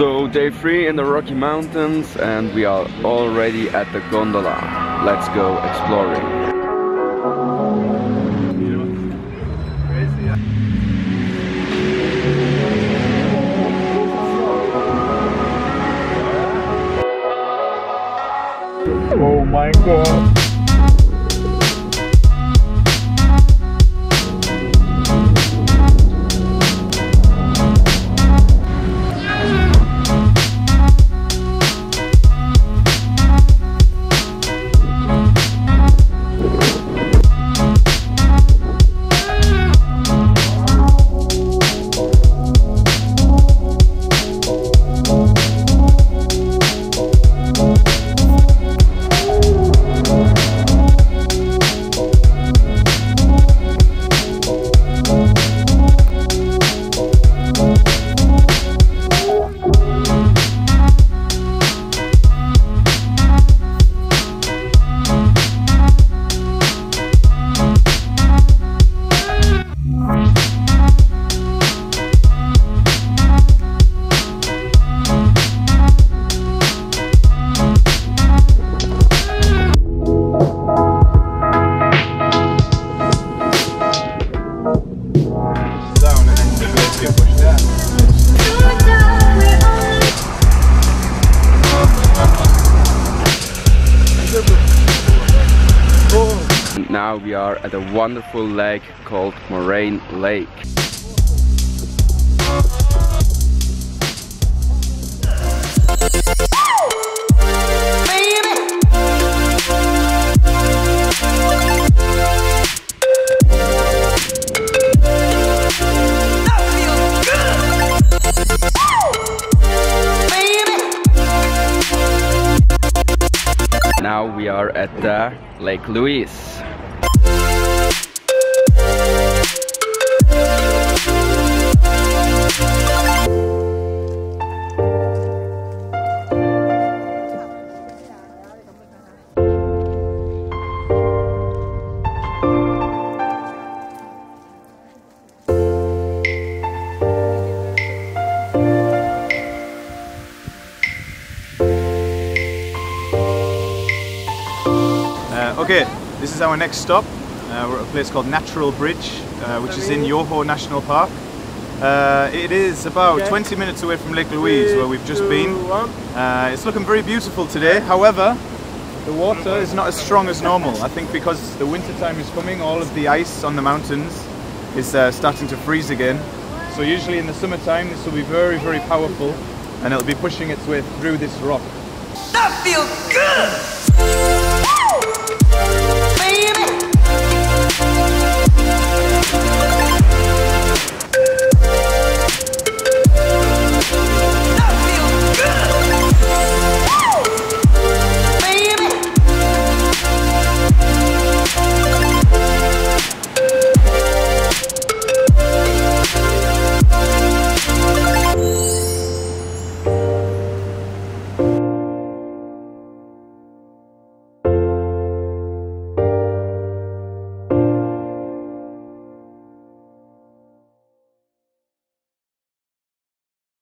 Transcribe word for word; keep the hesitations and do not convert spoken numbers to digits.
So day three in the Rocky Mountains and we are already at the gondola. Let's go exploring. Oh my god! Now we are at a wonderful lake called Moraine Lake. Now we are at the Lake Louise. Okay, this is our next stop. Uh, we're at a place called Natural Bridge, uh, which is in Yoho National Park. Uh, it is about twenty minutes away from Lake Louise, where we've just been. Uh, it's looking very beautiful today. However, the water is not as strong as normal. I think because the winter time is coming, all of the ice on the mountains is uh, starting to freeze again. So usually in the summertime, this will be very, very powerful, and it'll be pushing its way through this rock. That feels good!